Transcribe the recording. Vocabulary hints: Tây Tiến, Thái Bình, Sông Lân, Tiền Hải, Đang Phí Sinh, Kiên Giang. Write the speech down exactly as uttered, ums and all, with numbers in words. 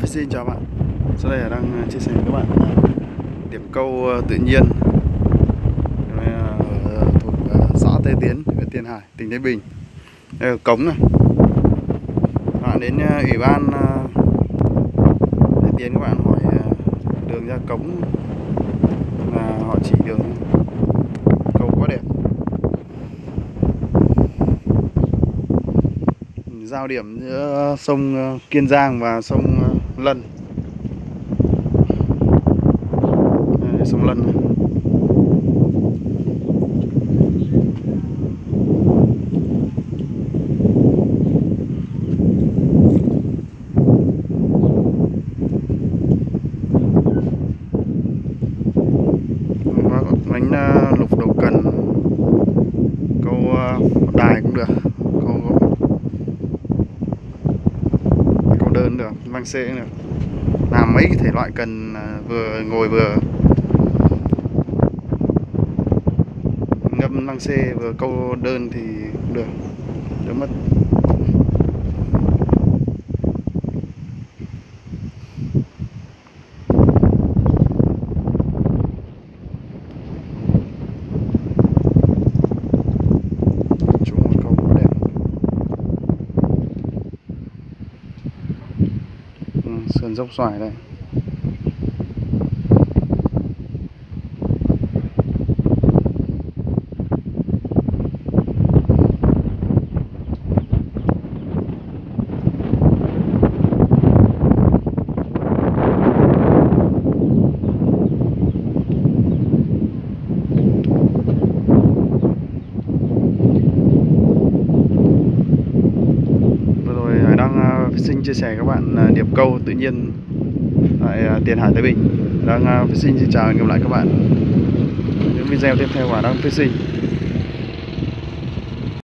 Xin chào bạn. Sau đây là đang chia sẻ với các bạn điểm câu tự nhiên thuộc xã Tây Tiến, huyện Tiền Hải, tỉnh Thái Bình. Đây là cống này. Các bạn đến ủy ban Tây Tiến, các bạn hỏi đường ra cống là họ chỉ đường. Câu quá đẹp. Giao điểm giữa sông Kiên Giang và sông Lân. Đây, sông Lân này. Đánh lục đầu cần, câu đài cũng được, câu đơn được, mang xe cũng được, làm mấy cái thể loại cần vừa ngồi vừa ngâm mang xe vừa câu đơn thì cũng được, đỡ mất. Sườn dốc xoài đây. Xin chia sẻ các bạn điểm câu tự nhiên tại Tiền Hải, Thái Bình. Đang Phí Sinh xin chào và hẹn gặp lại các bạn những video tiếp theo của Đang Phí Sinh.